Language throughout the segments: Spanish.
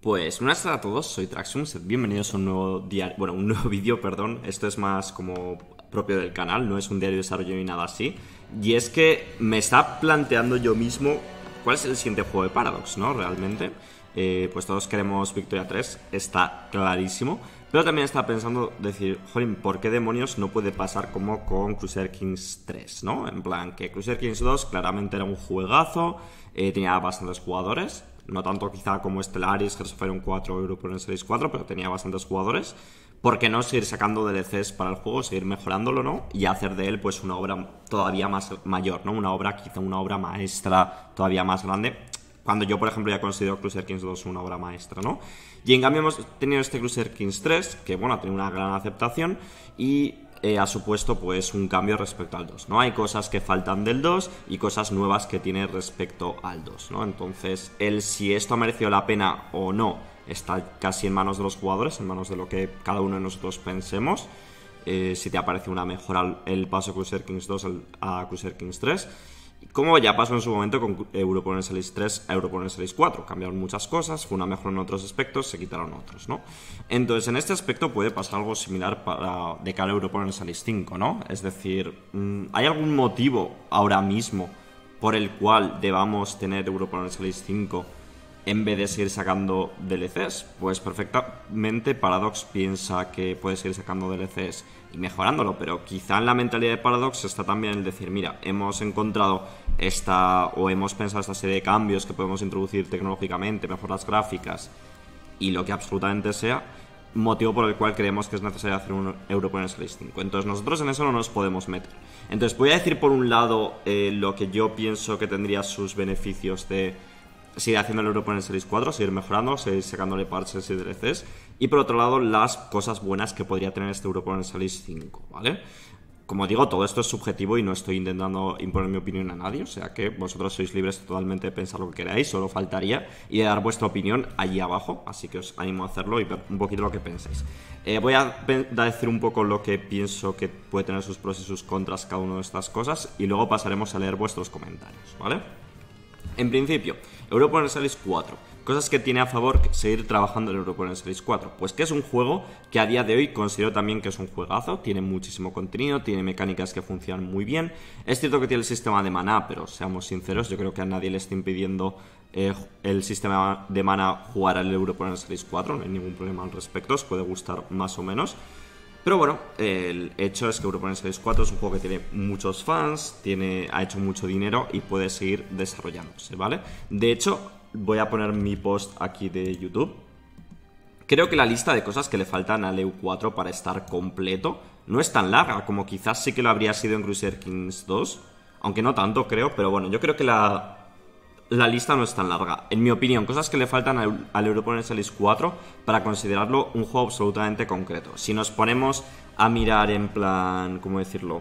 Pues buenas tardes a todos, soy Traxium, bienvenidos a un nuevo diario, bueno, un nuevo vídeo, perdón. Esto es más como propio del canal, no es un diario de desarrollo ni nada así. Y es que me está planteando yo mismo cuál es el siguiente juego de Paradox, ¿no? Realmente, pues todos queremos Victoria 3, está clarísimo. Pero también estaba pensando, decir, jolín, ¿por qué demonios no puede pasar como con Crusader Kings 3, ¿no? En plan, que Crusader Kings 2 claramente era un juegazo, tenía bastantes jugadores, no tanto quizá como Stellaris, Hearts of Iron 4 o Europa Universalis 4, pero tenía bastantes jugadores. ¿Por qué no seguir sacando DLCs para el juego, seguir mejorándolo, ¿no? Y hacer de él, pues, una obra todavía más mayor, ¿no? Una obra, quizá una obra maestra todavía más grande. Cuando yo, por ejemplo, ya considero Crusader Kings 2 una obra maestra, ¿no? Y en cambio hemos tenido este Crusader Kings 3, que bueno, ha tenido una gran aceptación y ha supuesto pues un cambio respecto al 2, ¿no? Hay cosas que faltan del 2 y cosas nuevas que tiene respecto al 2, ¿no? Entonces, el si esto ha merecido la pena o no está casi en manos de los jugadores, en manos de lo que cada uno de nosotros pensemos. Si te aparece una mejora el paso de Crusader Kings 2 a Crusader Kings 3. Como ya pasó en su momento con Europa Universalis 3 a Europa Universalis 4, cambiaron muchas cosas, fue una mejora en otros aspectos, se quitaron otros, ¿no? Entonces en este aspecto puede pasar algo similar de cara a Europa Universalis 5, ¿no? Es decir, ¿hay algún motivo ahora mismo por el cual debamos tener Europa Universalis 5 en vez de seguir sacando DLCs? Pues perfectamente Paradox piensa que puede seguir sacando DLCs y mejorándolo, pero quizá en la mentalidad de Paradox está también el decir, mira, hemos encontrado hemos pensado esta serie de cambios que podemos introducir tecnológicamente, mejoras gráficas y lo que absolutamente sea, motivo por el cual creemos que es necesario hacer un Europa Universalis 5. Entonces nosotros en eso no nos podemos meter. Entonces voy a decir por un lado lo que yo pienso que tendría sus beneficios de seguir haciendo el Europa Universalis 4, seguir mejorándolo, seguir sacándole parches y DLCs. Y por otro lado, las cosas buenas que podría tener este Europa Universalis 5, ¿vale? Como digo, todo esto es subjetivo y no estoy intentando imponer mi opinión a nadie. O sea que vosotros sois libres totalmente de pensar lo que queráis, solo faltaría, y de dar vuestra opinión allí abajo. Así que os animo a hacerlo y ver un poquito lo que pensáis. Voy a decir un poco lo que pienso que puede tener sus pros y sus contras cada una de estas cosas, y luego pasaremos a leer vuestros comentarios, ¿vale? En principio, Europa Universalis 4. Cosas que tiene a favor seguir trabajando en Europa Universalis 4. Pues que es un juego que a día de hoy considero también que es un juegazo. Tiene muchísimo contenido, tiene mecánicas que funcionan muy bien. Es cierto que tiene el sistema de maná, pero seamos sinceros, yo creo que a nadie le está impidiendo el sistema de maná jugar al Europa Universalis 4. No hay ningún problema al respecto, os puede gustar más o menos. Pero bueno, el hecho es que Europa Universalis 4 es un juego que tiene muchos fans, ha hecho mucho dinero y puede seguir desarrollándose, ¿vale? De hecho, voy a poner mi post aquí de YouTube. Creo que la lista de cosas que le faltan al EU4 para estar completo no es tan larga como quizás sí que lo habría sido en Crusader Kings 2, aunque no tanto creo, pero bueno, yo creo que la lista no es tan larga. En mi opinión, cosas que le faltan al Europa Universalis 4 para considerarlo un juego absolutamente concreto. Si nos ponemos a mirar en plan, ¿cómo decirlo?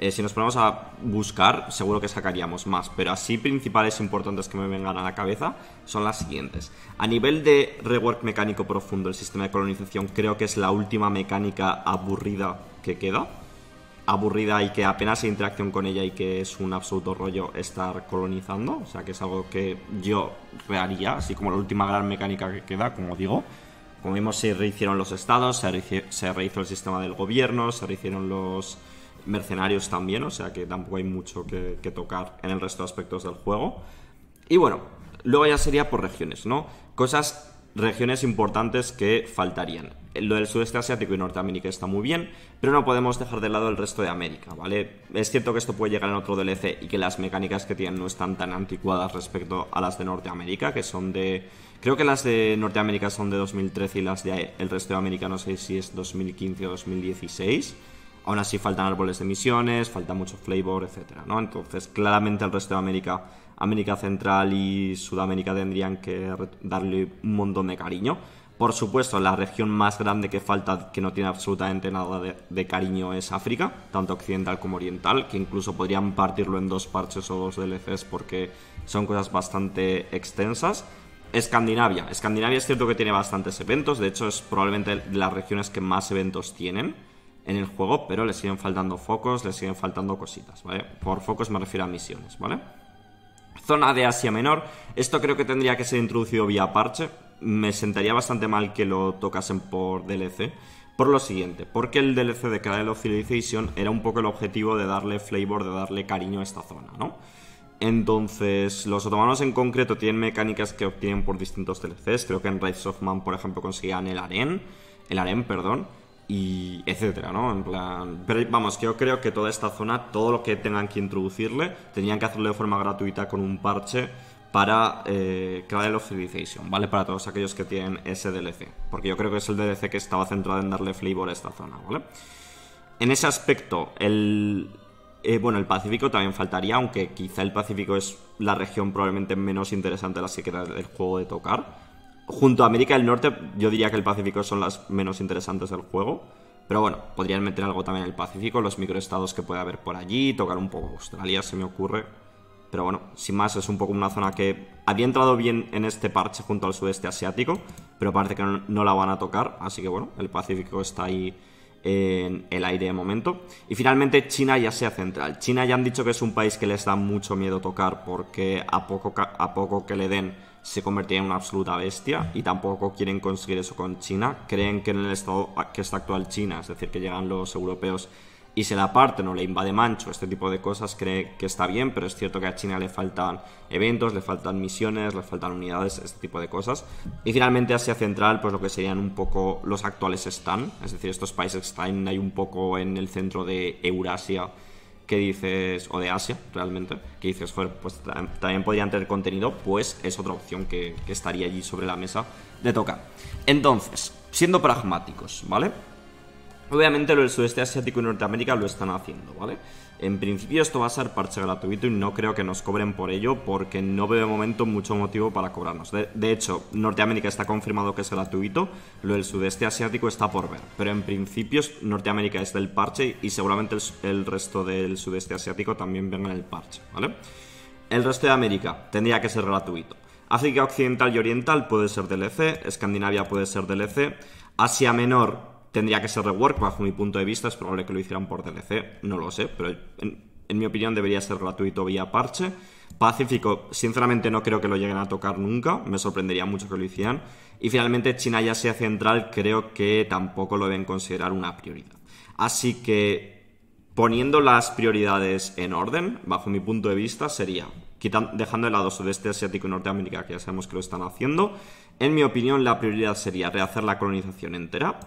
Si nos ponemos a buscar, seguro que sacaríamos más. Pero así principales importantes que me vengan a la cabeza son las siguientes. A nivel de rework mecánico profundo, el sistema de colonización creo que es la última mecánica aburrida que queda. Aburrida y que apenas hay interacción con ella y que es un absoluto rollo estar colonizando, o sea que es algo que yo reharía, así como la última gran mecánica que queda, como digo. Como vimos, se rehicieron los estados, se rehizo el sistema del gobierno, se rehicieron los mercenarios también, o sea que tampoco hay mucho que tocar en el resto de aspectos del juego. Y bueno, luego ya sería por regiones, ¿no? Regiones importantes que faltarían. Lo del sudeste asiático y Norteamérica está muy bien, pero no podemos dejar de lado el resto de América, ¿vale? Es cierto que esto puede llegar en otro DLC y que las mecánicas que tienen no están tan anticuadas respecto a las de Norteamérica, que son de... Creo que las de Norteamérica son de 2013 y las de el resto de América no sé si es 2015 o 2016. Aún así faltan árboles de misiones, falta mucho flavor, etcétera, ¿no? Entonces claramente el resto de América, América Central y Sudamérica tendrían que darle un montón de cariño. Por supuesto, la región más grande que falta, que no tiene absolutamente nada de cariño, es África, tanto occidental como oriental, que incluso podrían partirlo en dos parches o dos DLCs porque son cosas bastante extensas. Escandinavia. Escandinavia es cierto que tiene bastantes eventos, de hecho es probablemente de las regiones que más eventos tienen en el juego, pero le siguen faltando focos, le siguen faltando cositas, ¿vale? Por focos me refiero a misiones, ¿vale? Zona de Asia Menor, esto creo que tendría que ser introducido vía parche, me sentaría bastante mal que lo tocasen por DLC, por lo siguiente, porque el DLC de Cradle of Civilization era un poco el objetivo de darle flavor, de darle cariño a esta zona, ¿no? Entonces, los otomanos en concreto tienen mecánicas que obtienen por distintos DLCs. Creo que en Rise of Man, por ejemplo, conseguían el harén, perdón, y etcétera, ¿no? En plan... Pero vamos, que yo creo que toda esta zona, todo lo que tengan que introducirle, tenían que hacerlo de forma gratuita con un parche para Cradle of Civilization, ¿vale? Para todos aquellos que tienen ese DLC, porque yo creo que es el DLC que estaba centrado en darle flavor a esta zona, ¿vale? En ese aspecto, el Pacífico también faltaría, aunque quizá el Pacífico es la región probablemente menos interesante de las que queda del juego de tocar. Junto a América del Norte, yo diría que el Pacífico son las menos interesantes del juego. Pero bueno, podrían meter algo también en el Pacífico, los microestados que puede haber por allí, tocar un poco Australia, se me ocurre. Pero bueno, sin más, es un poco una zona que había entrado bien en este parche junto al sudeste asiático, pero parece que no la van a tocar, así que bueno, el Pacífico está ahí en el aire de momento. Y finalmente China y Asia Central. China ya han dicho que es un país que les da mucho miedo tocar, porque a poco que le den se convertiría en una absoluta bestia, y tampoco quieren conseguir eso con China. Creen que en el estado que está actual China, es decir, que llegan los europeos y se la parten o le invade Manchu, este tipo de cosas, cree que está bien, pero es cierto que a China le faltan eventos, le faltan misiones, le faltan unidades, este tipo de cosas. Y finalmente Asia Central, pues lo que serían un poco los actuales Stan, es decir, estos países están ahí un poco en el centro de Eurasia, que dices, o de Asia realmente, que dices, joder, pues también podrían tener contenido, pues es otra opción que estaría allí sobre la mesa de tocar. Entonces, siendo pragmáticos, ¿vale? Obviamente lo del sudeste asiático y Norteamérica lo están haciendo, ¿vale? En principio esto va a ser parche gratuito y no creo que nos cobren por ello, porque no veo de momento mucho motivo para cobrarnos. De hecho, Norteamérica está confirmado que es gratuito, lo del sudeste asiático está por ver. Pero en principio Norteamérica es del parche y seguramente el resto del sudeste asiático también venga en el parche, ¿vale? El resto de América tendría que ser gratuito. África Occidental y Oriental puede ser DLC, Escandinavia puede ser DLC, Asia Menor... tendría que ser rework, bajo mi punto de vista, es probable que lo hicieran por DLC, no lo sé, pero en mi opinión debería ser gratuito vía parche. Pacífico, sinceramente no creo que lo lleguen a tocar nunca, me sorprendería mucho que lo hicieran. Y finalmente China y Asia Central creo que tampoco lo deben considerar una prioridad. Así que, poniendo las prioridades en orden, bajo mi punto de vista sería... dejando de lado sudeste asiático y Norteamérica, que ya sabemos que lo están haciendo, en mi opinión la prioridad sería rehacer la colonización entera,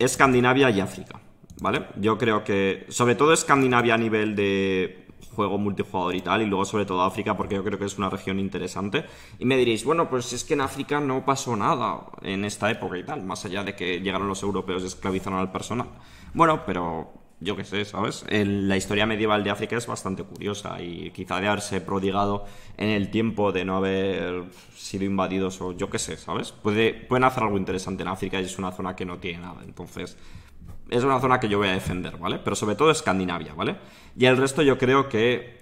Escandinavia y África, ¿vale? Yo creo que, sobre todo Escandinavia a nivel de juego multijugador y tal, y luego sobre todo África, porque yo creo que es una región interesante. Y me diréis, bueno, pues es que en África no pasó nada en esta época y tal, más allá de que llegaron los europeos y esclavizaron al personal. Bueno, pero yo qué sé, ¿sabes? La historia medieval de África es bastante curiosa, y quizá de haberse prodigado en el tiempo, de no haber sido invadidos o yo qué sé, ¿sabes? Pueden hacer algo interesante en África, y es una zona que no tiene nada, entonces es una zona que yo voy a defender, ¿vale? Pero sobre todo Escandinavia, ¿vale? Y el resto yo creo que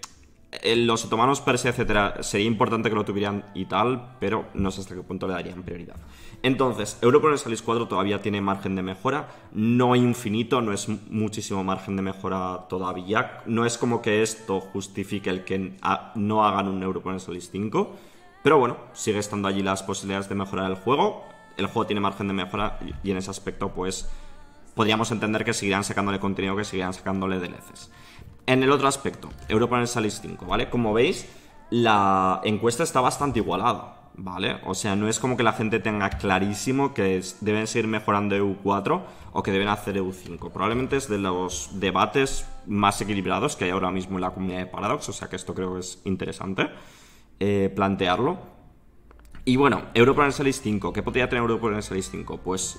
los otomanos, Persia, etcétera, sería importante que lo tuvieran y tal, pero no sé hasta qué punto le darían prioridad. Entonces, Europa Universalis 4 todavía tiene margen de mejora, no infinito, no es muchísimo margen de mejora todavía, no es como que esto justifique el que no hagan un Europa Universalis 5, pero bueno, sigue estando allí las posibilidades de mejorar el juego tiene margen de mejora y en ese aspecto pues podríamos entender que seguirán sacándole contenido, que seguirán sacándole DLCs. En el otro aspecto, Europa Universalis 5, ¿vale? Como veis, la encuesta está bastante igualada, ¿vale? O sea, no es como que la gente tenga clarísimo que deben seguir mejorando EU4 o que deben hacer EU5. Probablemente es de los debates más equilibrados que hay ahora mismo en la comunidad de Paradox, o sea que esto creo que es interesante plantearlo. Y bueno, Europa Universalis 5, ¿qué podría tener Europa Universalis 5? Pues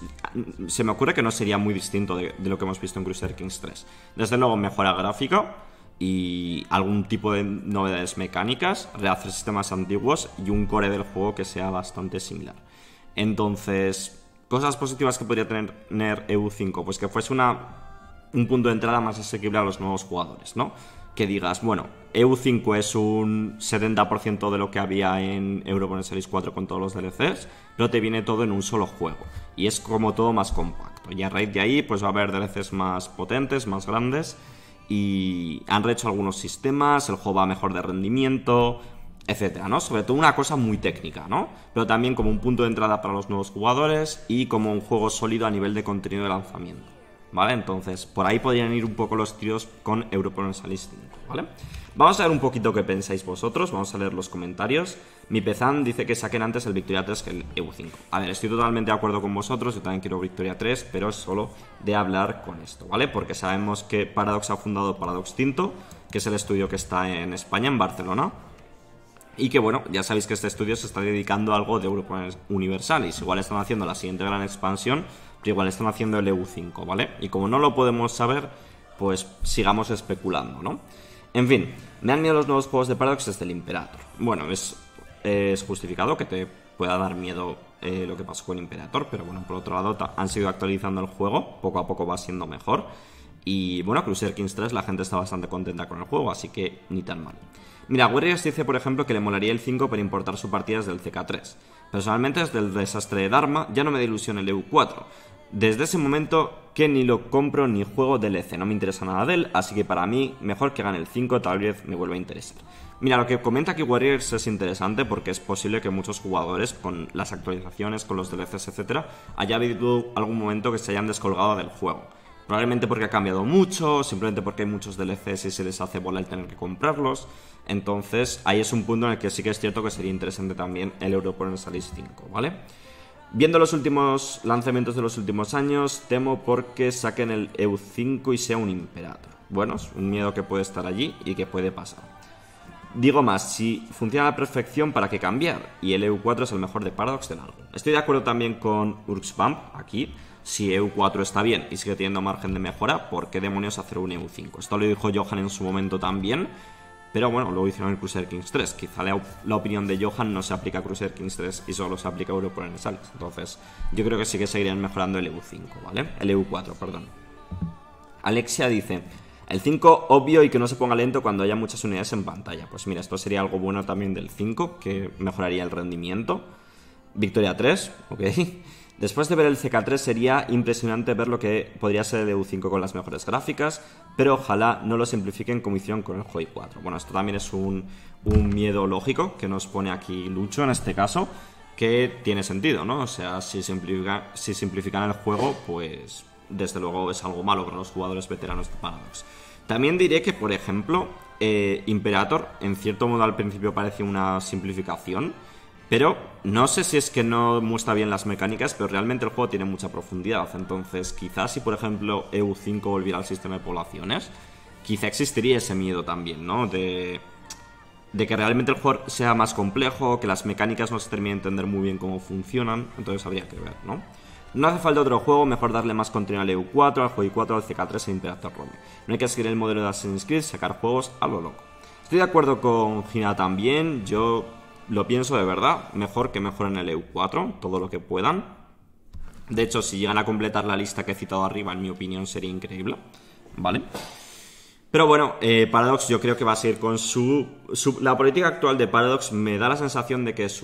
se me ocurre que no sería muy distinto de lo que hemos visto en Crusader Kings 3. Desde luego, mejora gráfica y algún tipo de novedades mecánicas, rehacer sistemas antiguos y un core del juego que sea bastante similar. Entonces, cosas positivas que podría tener EU5, pues que fuese un punto de entrada más asequible a los nuevos jugadores, ¿no? Que digas, bueno, EU5 es un 70% de lo que había en Europa Universalis 4 con todos los DLCs, pero te viene todo en un solo juego y es como todo más compacto, y a raíz de ahí pues va a haber DLCs más potentes, más grandes, y han rehecho algunos sistemas, el juego va mejor de rendimiento, etcétera, ¿no? Sobre todo una cosa muy técnica, ¿no? Pero también como un punto de entrada para los nuevos jugadores y como un juego sólido a nivel de contenido de lanzamiento, ¿vale? Entonces, por ahí podrían ir un poco los tiros con Europa Universalis 5, ¿vale? Vamos a ver un poquito qué pensáis vosotros, vamos a leer los comentarios. Mi Pezán dice que saquen antes el Victoria 3 que el EU5. A ver, estoy totalmente de acuerdo con vosotros, yo también quiero Victoria 3, pero es solo de hablar con esto, ¿vale? Porque sabemos que Paradox ha fundado Paradox Tinto, que es el estudio que está en España, en Barcelona. Y que bueno, ya sabéis que este estudio se está dedicando a algo de Europa Universalis. Igual están haciendo la siguiente gran expansión, pero igual están haciendo el EU5, ¿vale? Y como no lo podemos saber, pues sigamos especulando, ¿no? En fin, me han miedo los nuevos juegos de Paradox desde el Imperator. Bueno, es justificado que te pueda dar miedo lo que pasó con el Imperator, pero bueno, por otro lado han seguido actualizando el juego, poco a poco va siendo mejor. Y bueno, Crusader Kings 3 la gente está bastante contenta con el juego, así que ni tan mal. Mira, Warriors dice, por ejemplo, que le molaría el 5 para importar su partida desde el CK3. Personalmente, desde el desastre de Dharma, ya no me da ilusión el EU4. Desde ese momento que ni lo compro ni juego DLC, no me interesa nada de él, así que para mí, mejor que gane el 5, tal vez me vuelva a interesar. Mira, lo que comenta aquí Warriors es interesante porque es posible que muchos jugadores, con las actualizaciones, con los DLCs, etc., haya habido algún momento que se hayan descolgado del juego. Probablemente porque ha cambiado mucho, simplemente porque hay muchos DLCs y se les hace bola el tener que comprarlos. Entonces, ahí es un punto en el que sí que es cierto que sería interesante también el Europa Universalis 5, ¿vale? Viendo los últimos lanzamientos de los últimos años, temo porque saquen el EU5 y sea un Imperator. Bueno, es un miedo que puede estar allí y que puede pasar. Digo más, si funciona a la perfección, ¿para qué cambiar? Y el EU4 es el mejor de Paradox de largo. Estoy de acuerdo también con Urxbump aquí. Si EU4 está bien y sigue teniendo margen de mejora, ¿por qué demonios hacer un EU5? Esto lo dijo Johan en su momento también, pero bueno, luego hicieron el Crusader Kings 3. Quizá la opinión de Johan no se aplica a Crusader Kings 3 y solo se aplica a Europa Universalis. Entonces, yo creo que sí que seguirían mejorando el EU5, ¿vale? El EU4, perdón. Alexia dice, el 5 obvio y que no se ponga lento cuando haya muchas unidades en pantalla. Pues mira, esto sería algo bueno también del 5, que mejoraría el rendimiento. Victoria 3, ok. Después de ver el CK3 sería impresionante ver lo que podría ser el EU5 con las mejores gráficas, pero ojalá no lo simplifiquen como hicieron con el JOI4. Bueno, esto también es un miedo lógico que nos pone aquí Lucho en este caso, que tiene sentido, ¿no? O sea, si simplifican el juego, pues desde luego es algo malo para los jugadores veteranos de Paradox. También diré que, por ejemplo, Imperator en cierto modo al principio parece una simplificación, pero no sé si es que no muestra bien las mecánicas, pero realmente el juego tiene mucha profundidad. Entonces, quizás si, por ejemplo, EU5 volviera al sistema de poblaciones, quizá existiría ese miedo también, ¿no? De que realmente el juego sea más complejo, que las mecánicas no se terminen de entender muy bien cómo funcionan. Entonces habría que ver, ¿no? No hace falta otro juego, mejor darle más contenido al EU4, al JOI4, al CK3 e Imperator Rome. No hay que seguir el modelo de Assassin's Creed, sacar juegos a lo loco. Estoy de acuerdo con Gina también, yo lo pienso de verdad, mejor que mejoren el EU4, todo lo que puedan. De hecho, si llegan a completar la lista que he citado arriba, en mi opinión sería increíble, ¿vale? Pero bueno, Paradox yo creo que va a seguir con la política actual de Paradox me da la sensación de que es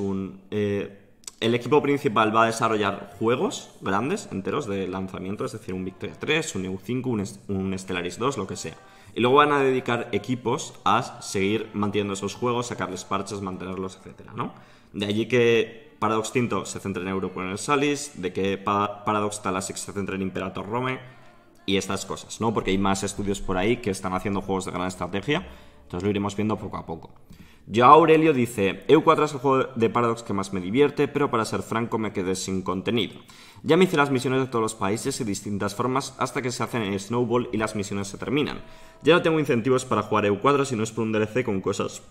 el equipo principal va a desarrollar juegos grandes, enteros, de lanzamiento, es decir, un Victoria 3, un EU5, un Stellaris 2, lo que sea. Y luego van a dedicar equipos a seguir manteniendo esos juegos, sacarles parches, mantenerlos, etcétera, ¿no? De allí que Paradox Tinto se centre en Europa Universalis, de que Paradox Talasic se centre en Imperator Rome y estas cosas, ¿no? Porque hay más estudios por ahí que están haciendo juegos de gran estrategia, entonces lo iremos viendo poco a poco. Joao Aurelio dice, EU4 es el juego de Paradox que más me divierte, pero para ser franco me quedé sin contenido. Ya me hice las misiones de todos los países y distintas formas hasta que se hacen en Snowball y las misiones se terminan. Ya no tengo incentivos para jugar EU4 si no es por un DLC con cosas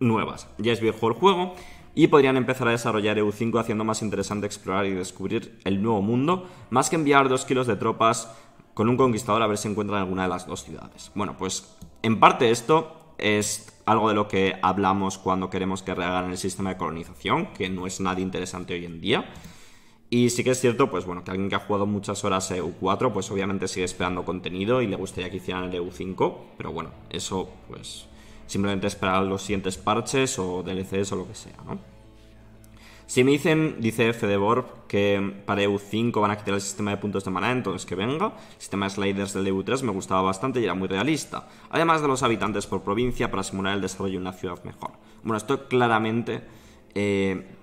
nuevas. Ya es viejo el juego y podrían empezar a desarrollar EU5 haciendo más interesante explorar y descubrir el nuevo mundo, más que enviar 2 kilos de tropas con un conquistador a ver si encuentran alguna de las dos ciudades. Bueno, pues en parte esto es algo de lo que hablamos cuando queremos que rehagan el sistema de colonización, que no es nada interesante hoy en día. Y sí que es cierto, pues bueno, que alguien que ha jugado muchas horas EU4, pues obviamente sigue esperando contenido y le gustaría que hicieran el EU5, pero bueno, eso pues simplemente esperar los siguientes parches o DLCs o lo que sea, ¿no? Si me dicen, dice Fedeborg, que para EU5 van a quitar el sistema de puntos de maná, entonces que venga. El sistema de sliders del EU3 me gustaba bastante y era muy realista, además de los habitantes por provincia, para simular el desarrollo de una ciudad mejor. Bueno, esto claramente...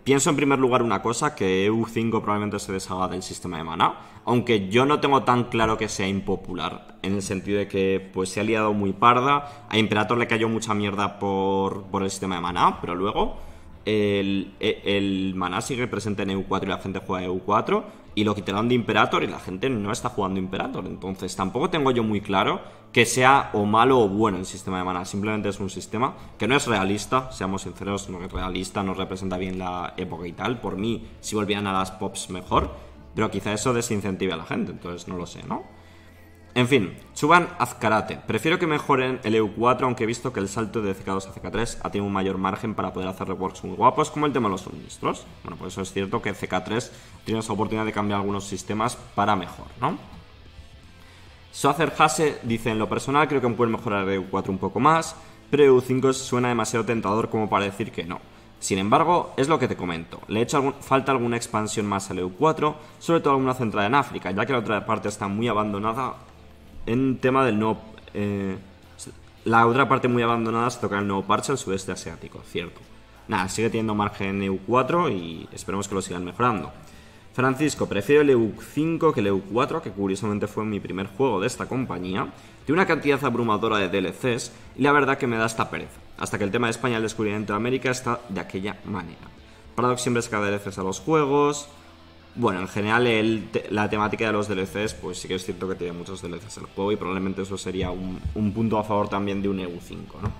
pienso en primer lugar una cosa, que EU5 probablemente se deshaga del sistema de maná, aunque yo no tengo tan claro que sea impopular, en el sentido de que pues se ha liado muy parda. A Imperator le cayó mucha mierda por el sistema de maná, pero luego el maná sigue presente en EU4 y la gente juega EU4, y lo quitaron de Imperator y la gente no está jugando Imperator. Entonces tampoco tengo yo muy claro que sea o malo o bueno el sistema de maná. Simplemente es un sistema que no es realista, seamos sinceros, no es realista, no representa bien la época y tal. Por mí, si volvían a las pops mejor, pero quizá eso desincentive a la gente, entonces no lo sé, ¿no? En fin, Chuban Azcarate. Prefiero que mejoren el EU4, aunque he visto que el salto de CK2 a CK3 ha tenido un mayor margen para poder hacer reworks muy guapos, como el tema de los suministros. Bueno, pues eso es cierto, que CK3 tiene esa oportunidad de cambiar algunos sistemas para mejor, ¿no? Soazer Hase dice: en lo personal creo que pueden mejorar el EU4 un poco más, pero EU5 suena demasiado tentador como para decir que no. Sin embargo, es lo que te comento, le he hecho falta alguna expansión más al EU4, sobre todo alguna central en África, ya que la otra parte está muy abandonada. En tema del nuevo... la otra parte muy abandonada se toca el nuevo parche al sudeste asiático, cierto. Nada, sigue teniendo margen EU4 y esperemos que lo sigan mejorando. Francisco: prefiero el EU5 que el EU4, que curiosamente fue mi primer juego de esta compañía. Tiene una cantidad abrumadora de DLCs y la verdad que me da esta pereza. Hasta que el tema de España y el descubrimiento de América está de aquella manera. Paradox siempre saca DLCs a los juegos... Bueno, en general la temática de los DLCs, pues sí que es cierto que tiene muchos DLCs el juego, y probablemente eso sería un punto a favor también de un EU5, ¿no?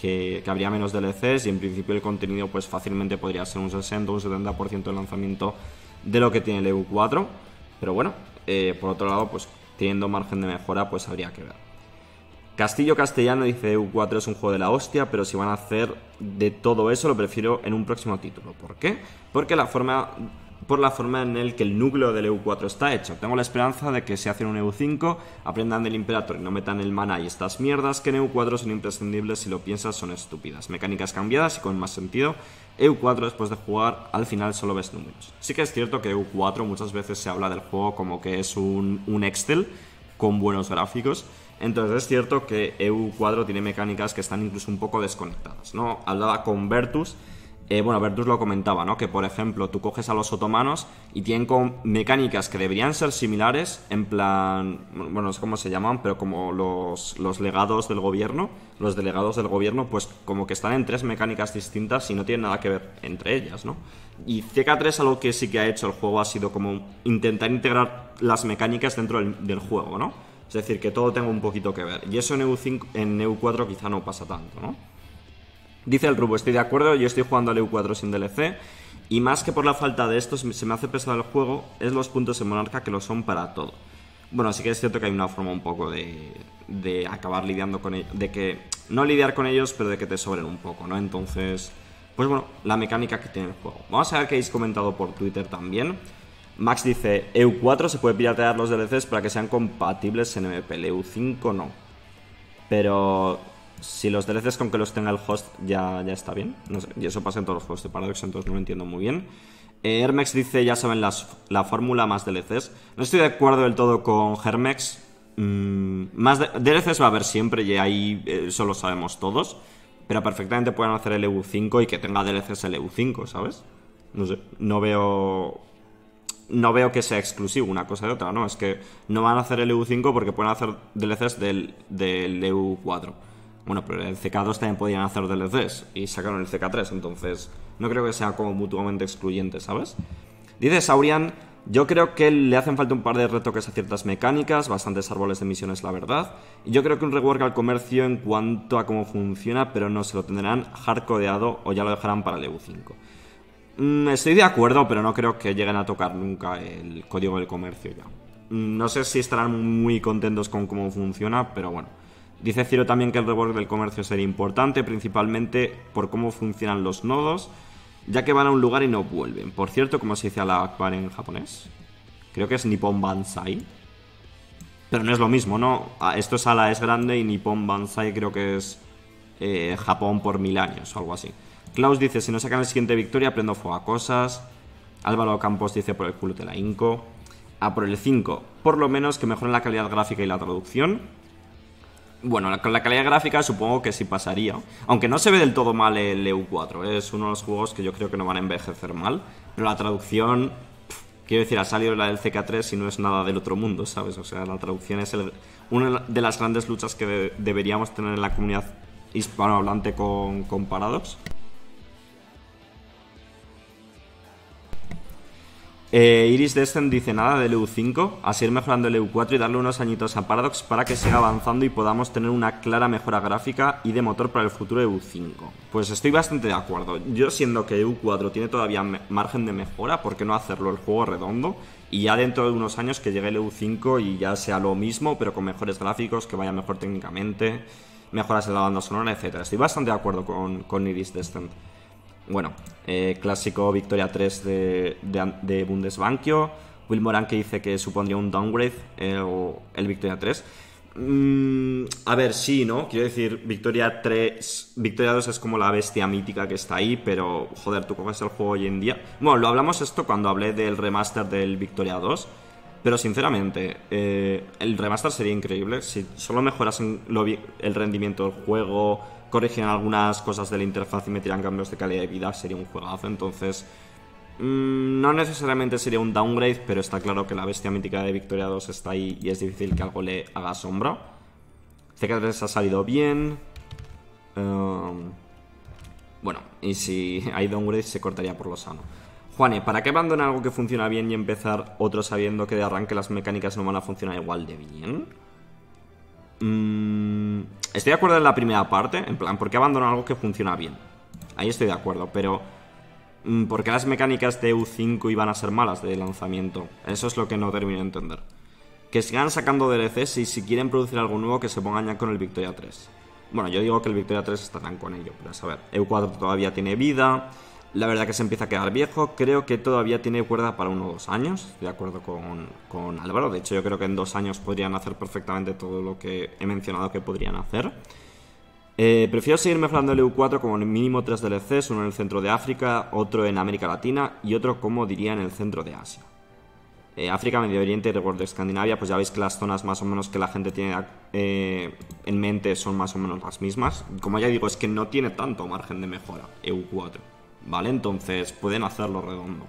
Que habría menos DLCs y en principio el contenido pues fácilmente podría ser un 60 o un 70% del lanzamiento de lo que tiene el EU4. Pero bueno, por otro lado, pues teniendo margen de mejora, pues habría que ver. Castillo Castellano dice: EU4 es un juego de la hostia, pero si van a hacer de todo eso, lo prefiero en un próximo título. ¿Por qué? Porque por la forma en el que el núcleo del EU4 está hecho. Tengo la esperanza de que si hacen un EU5 aprendan del Imperator y no metan el maná y estas mierdas que en EU4 son imprescindibles. Si lo piensas, son estúpidas. Mecánicas cambiadas y con más sentido. EU4, después de jugar, al final solo ves números. Sí que es cierto que EU4 muchas veces se habla del juego como que es un Excel con buenos gráficos. Entonces es cierto que EU4 tiene mecánicas que están incluso un poco desconectadas, ¿no? Hablaba con Vertus. Bueno, Vertus lo comentaba, ¿no? Que por ejemplo tú coges a los otomanos y tienen mecánicas que deberían ser similares, en plan, bueno, no sé cómo se llaman, pero como los legados del gobierno, los delegados del gobierno, pues como que están en tres mecánicas distintas y no tienen nada que ver entre ellas, ¿no? Y CK3 algo que sí que ha hecho el juego ha sido como intentar integrar las mecánicas dentro del juego, ¿no? Es decir, que todo tenga un poquito que ver, y eso en EU4 quizá no pasa tanto, ¿no? Dice el Rubo: estoy de acuerdo, yo estoy jugando al EU4 sin DLC, y más que por la falta de estos se me hace pesado el juego, es los puntos en Monarca que lo son para todo. Bueno, sí que es cierto que hay una forma un poco de acabar lidiando con ellos, de que no lidiar con ellos, pero de que te sobren un poco, ¿no? Entonces, pues bueno, la mecánica que tiene el juego. Vamos a ver qué habéis comentado por Twitter también. Max dice: EU4 se puede piratear los DLCs para que sean compatibles en MP, el EU5 no. Pero... si los DLCs con que los tenga el host ya está bien, no sé, y eso pasa en todos los juegos de Paradox, entonces no lo entiendo muy bien. Hermex dice: ya saben la fórmula, más DLCs. No estoy de acuerdo del todo con Hermex. Más DLCs va a haber siempre, y ahí eso lo sabemos todos, pero perfectamente pueden hacer el EU5 y que tenga DLCs el EU5, ¿sabes? No sé, no veo que sea exclusivo una cosa de otra, ¿no? Es que no van a hacer el EU5 porque pueden hacer DLCs del EU4. Bueno, pero el CK2 también podían hacer DLCs y sacaron el CK3, entonces no creo que sea como mutuamente excluyente, ¿sabes? Dice Saurian: yo creo que le hacen falta un par de retoques a ciertas mecánicas, bastantes árboles de misiones, la verdad. Y yo creo que un rework al comercio en cuanto a cómo funciona, pero no se lo tendrán hardcodeado o ya lo dejarán para el EU5. Estoy de acuerdo, pero no creo que lleguen a tocar nunca el código del comercio ya. No sé si estarán muy contentos con cómo funciona, pero bueno. Dice Ciro también que el rework del comercio sería importante, principalmente por cómo funcionan los nodos, ya que van a un lugar y no vuelven. Por cierto, ¿cómo se dice a la Akbar en japonés? Creo que es Nippon Bansai. Pero no es lo mismo, ¿no? Esto es ala es grande y Nippon Bansai creo que es Japón por mil años o algo así. Klaus dice, si no sacan el siguiente victoria, prendo fuego a cosas. Álvaro Campos dice, por el culo te la hinco. A por el 5, por lo menos que mejoren la calidad gráfica y la traducción. Bueno, con la calidad gráfica supongo que sí pasaría. Aunque no se ve del todo mal el EU4, es uno de los juegos que yo creo que no van a envejecer mal. Pero la traducción, quiero decir, ha salido la del CK3 y no es nada del otro mundo, ¿sabes? O sea, la traducción es una de las grandes luchas que deberíamos tener en la comunidad hispanohablante con Paradox. Iris Descent dice, nada del EU5, así ir mejorando el EU4 y darle unos añitos a Paradox para que siga avanzando y podamos tener una clara mejora gráfica y de motor para el futuro EU5. Pues estoy bastante de acuerdo. Yo, siendo que EU4 tiene todavía margen de mejora, ¿por qué no hacerlo el juego redondo? Y ya dentro de unos años que llegue el EU5 y ya sea lo mismo, pero con mejores gráficos, que vaya mejor técnicamente, mejoras en la banda sonora, etc. Estoy bastante de acuerdo con Iris Descent. Bueno, clásico Victoria 3 de Bundesbankio. Will Moran, que dice que supondría un downgrade el Victoria 3. A ver, sí, ¿no? Quiero decir, Victoria 3, Victoria 2 es como la bestia mítica que está ahí, pero, joder, tú coges el juego hoy en día. Bueno, lo hablamos esto cuando hablé del remaster del Victoria 2, pero sinceramente, el remaster sería increíble. Si solo mejoras el rendimiento del juego, corrigieran algunas cosas de la interfaz y metieran cambios de calidad de vida, sería un juegazo. Entonces, no necesariamente sería un downgrade, pero está claro que la bestia mítica de Victoria 2 está ahí y es difícil que algo le haga sombra. CK3 ha salido bien. Bueno, y si hay downgrade se cortaría por lo sano. Juane, ¿para qué abandonar algo que funciona bien y empezar otro sabiendo que de arranque las mecánicas no van a funcionar igual de bien? Estoy de acuerdo en la primera parte, en plan, ¿por qué abandonar algo que funciona bien? Ahí estoy de acuerdo, pero ¿por qué las mecánicas de EU5 iban a ser malas de lanzamiento? Eso es lo que no termino de entender. Que sigan sacando DLCs y si quieren producir algo nuevo que se pongan ya con el Victoria 3. Bueno, yo digo que el Victoria 3 estarán con ello, pero a saber, EU4 todavía tiene vida, la verdad que se empieza a quedar viejo, creo que todavía tiene cuerda para 1 o 2 años, estoy de acuerdo con Álvaro. De hecho, yo creo que en 2 años podrían hacer perfectamente todo lo que he mencionado que podrían hacer. Prefiero seguir mejorando el EU4 como mínimo 3 DLCs, uno en el centro de África, otro en América Latina y otro, como diría, en el centro de Asia. África, Medio Oriente y recuerdo de Escandinavia, pues ya veis que las zonas más o menos que la gente tiene en mente son más o menos las mismas. Como ya digo, es que no tiene tanto margen de mejora EU4. Vale, entonces pueden hacerlo redondo.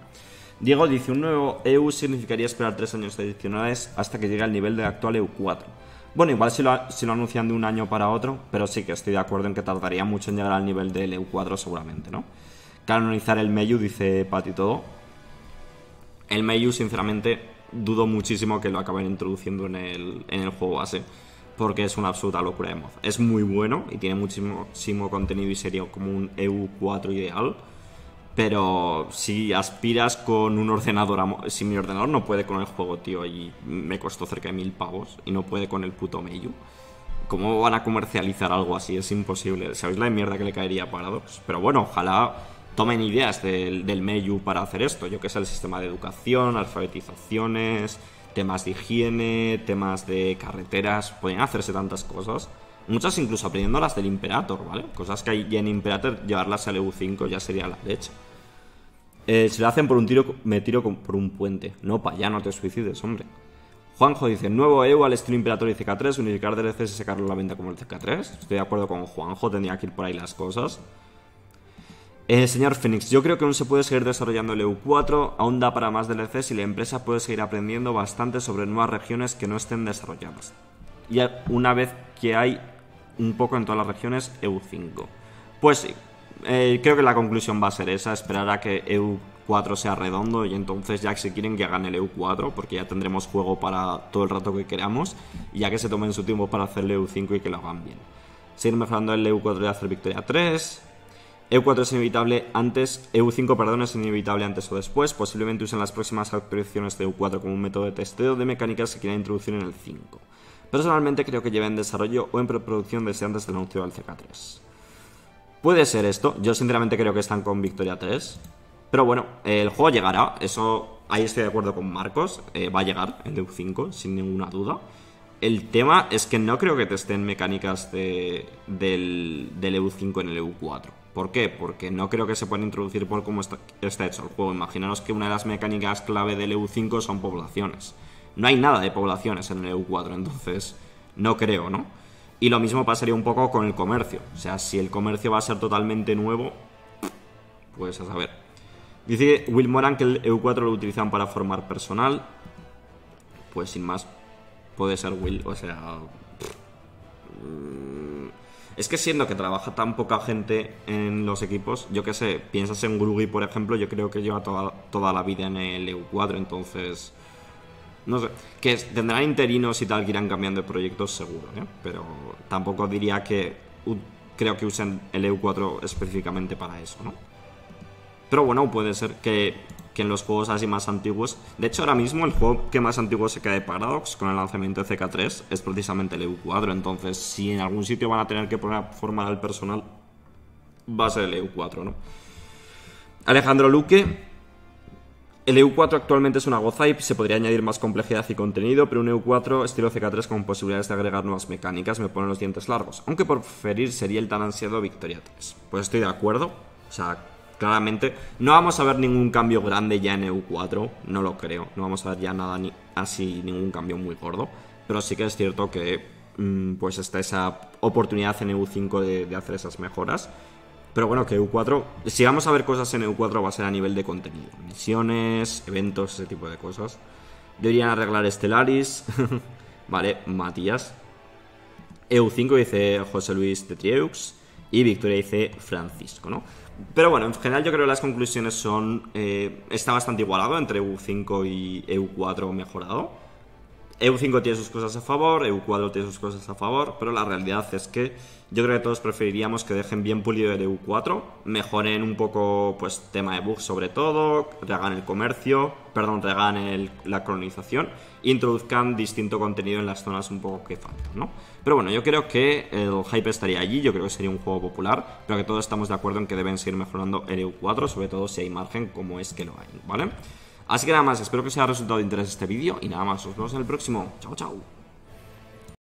Diego dice, un nuevo EU significaría esperar 3 años adicionales hasta que llegue al nivel del actual EU4. Bueno, igual si lo anuncian de un año para otro, pero sí que estoy de acuerdo en que tardaría mucho en llegar al nivel del EU4 seguramente, ¿no? Canonizar el MEIU, dice Pati todo. El MEIU, sinceramente, dudo muchísimo que lo acaben introduciendo en el juego base, porque es una absoluta locura de mod. Es muy bueno y tiene muchísimo contenido y sería como un EU4 ideal. Pero si aspiras con un ordenador si mi ordenador no puede con el juego, tío, y me costó cerca de 1000 pavos y no puede con el puto MEIU, ¿cómo van a comercializar algo así? Es imposible. ¿Sabéis la mierda que le caería a Paradox? Pero bueno, ojalá tomen ideas del MEIU para hacer esto. Yo que sé, el sistema de educación, alfabetizaciones, temas de higiene, temas de carreteras. Pueden hacerse tantas cosas. Muchas incluso aprendiendo las del Imperator, ¿vale? Cosas que hay ya en Imperator, llevarlas al EU5 ya sería la leche. Si lo hacen por un tiro, me tiro por un puente. No, para allá, no te suicides, hombre. Juanjo dice, nuevo EU al estilo Imperator y CK3, unificar DLCs y sacarlo a la venta como el CK3. Estoy de acuerdo con Juanjo, tendría que ir por ahí las cosas. Señor Phoenix, yo creo que aún se puede seguir desarrollando el EU4, aún da para más DLCs y la empresa puede seguir aprendiendo bastante sobre nuevas regiones que no estén desarrolladas. Y una vez que hay un poco en todas las regiones EU5. Pues sí, creo que la conclusión va a ser esa, esperar a que EU4 sea redondo y entonces ya que si quieren que hagan el EU4, porque ya tendremos juego para todo el rato que queramos, y ya que se tomen su tiempo para hacer el EU5 y que lo hagan bien. Seguir mejorando el EU4 y hacer Victoria 3. EU4 es inevitable antes, EU5, perdón, es inevitable antes o después, posiblemente usen las próximas actualizaciones de EU4 como un método de testeo de mecánicas que quieran introducir en el 5. Personalmente creo que lleva en desarrollo o en preproducción desde antes del anuncio del CK3. Puede ser esto, yo sinceramente creo que están con Victoria 3. Pero bueno, el juego llegará, eso ahí estoy de acuerdo con Marcos, va a llegar el EU5 sin ninguna duda. El tema es que no creo que testen mecánicas del EU5 en el EU4. ¿Por qué? Porque no creo que se pueda introducir por cómo está hecho el juego. Imaginaros que una de las mecánicas clave del EU5 son poblaciones. No hay nada de poblaciones en el EU4, entonces no creo, ¿no? Y lo mismo pasaría un poco con el comercio. O sea, si el comercio va a ser totalmente nuevo, pues a saber. Dice Will Moran que el EU4 lo utilizan para formar personal. Pues sin más, puede ser Will, o sea... Es que siendo que trabaja tan poca gente en los equipos, yo qué sé, piensas en Grugi, por ejemplo, yo creo que lleva toda la vida en el EU4, entonces... No sé, que tendrán interinos y tal que irán cambiando de proyectos seguro, ¿eh? Pero tampoco diría que creo que usen el EU4 específicamente para eso, ¿no? Pero bueno, puede ser que en los juegos así más antiguos... De hecho, ahora mismo el juego que más antiguo se queda de Paradox con el lanzamiento de CK3 es precisamente el EU4. Entonces, si en algún sitio van a tener que formar al personal, va a ser el EU4, ¿no? Alejandro Luque... El EU4 actualmente es una goza y se podría añadir más complejidad y contenido, pero un EU4 estilo CK3 con posibilidades de agregar nuevas mecánicas me ponen los dientes largos, aunque por preferir sería el tan ansiado Victoria 3. Pues estoy de acuerdo, o sea, claramente no vamos a ver ningún cambio grande ya en EU4, no lo creo, no vamos a ver ya nada así, ningún cambio muy gordo, pero sí que es cierto que pues está esa oportunidad en EU5 de hacer esas mejoras. Pero bueno, que EU4, si vamos a ver cosas en EU4 va a ser a nivel de contenido. Misiones, eventos, ese tipo de cosas. Deberían arreglar Stellaris. Vale, Matías. EU5 dice José Luis de Trieux. Y Victoria dice Francisco, ¿no? Pero bueno, en general yo creo que las conclusiones son... está bastante igualado entre EU5 y EU4 mejorado. EU5 tiene sus cosas a favor, EU4 tiene sus cosas a favor, pero la realidad es que yo creo que todos preferiríamos que dejen bien pulido el EU4, mejoren un poco pues tema de bugs sobre todo, rehagan el comercio, perdón, rehagan la colonización, introduzcan distinto contenido en las zonas un poco que faltan, ¿no? Pero bueno, yo creo que el hype estaría allí, yo creo que sería un juego popular, pero que todos estamos de acuerdo en que deben seguir mejorando el EU4, sobre todo si hay margen, como es que lo hay, ¿vale? Así que nada más, espero que os haya resultado de interés este vídeo y nada más, os vemos en el próximo. Chao, chao.